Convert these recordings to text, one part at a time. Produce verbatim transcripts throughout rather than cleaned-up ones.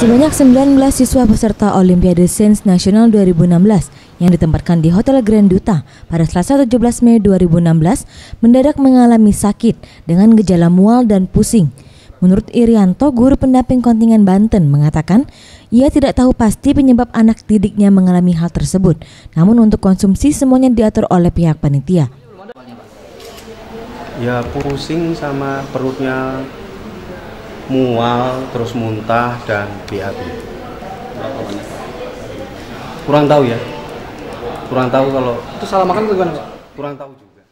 Sebanyak sembilan belas siswa peserta Olimpiade Sains Nasional dua ribu enam belas yang ditempatkan di Hotel Grand Duta pada Selasa tujuh belas Mei dua ribu enam belas mendadak mengalami sakit dengan gejala mual dan pusing. Menurut Irianto, guru pendamping kontingen Banten mengatakan ia tidak tahu pasti penyebab anak didiknya mengalami hal tersebut. Namun untuk konsumsi semuanya diatur oleh pihak panitia. Ya, pusing sama perutnya mual, terus muntah dan B A B. Kurang tahu ya. Kurang tahu kalau itu salah makan atau gimana? Kurang tahu juga.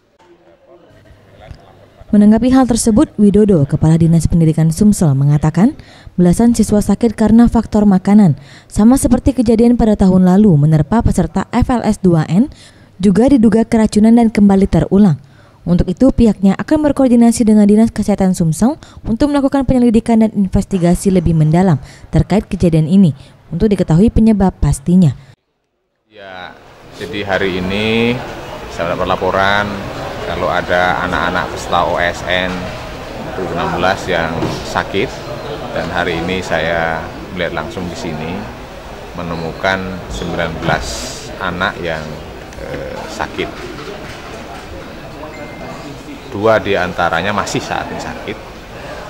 Menanggapi hal tersebut, Widodo, Kepala Dinas Pendidikan Sumsel, mengatakan belasan siswa sakit karena faktor makanan, sama seperti kejadian pada tahun lalu menerpa peserta F L S dua N, juga diduga keracunan dan kembali terulang. Untuk itu, pihaknya akan berkoordinasi dengan Dinas Kesehatan Sumsel untuk melakukan penyelidikan dan investigasi lebih mendalam terkait kejadian ini untuk diketahui penyebab pastinya. Ya, jadi hari ini saya dapat laporan kalau ada anak-anak peserta O S N dua ribu enam belas yang sakit, dan hari ini saya melihat langsung di sini menemukan sembilan belas anak yang eh, sakit. Dua diantaranya masih saat ini sakit,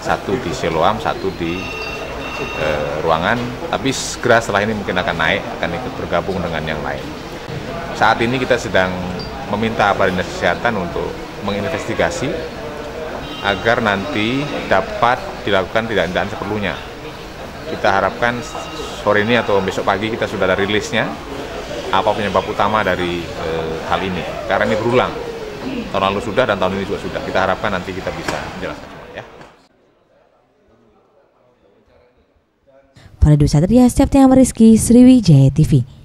satu di Siloam, satu di eh, ruangan, tapi segera setelah ini mungkin akan naik, akan ikut bergabung dengan yang lain. Saat ini kita sedang meminta pada Dinas Kesehatan untuk menginvestigasi agar nanti dapat dilakukan tindakan seperlunya. Kita harapkan sore ini atau besok pagi kita sudah ada rilisnya apa penyebab utama dari e, hal ini. Karena ini berulang, tahun lalu sudah dan tahun ini juga sudah. Kita harapkan nanti kita bisa menjelaskan semua ya. Para Duta Satria, Septian Rizky, Sriwijaya T V.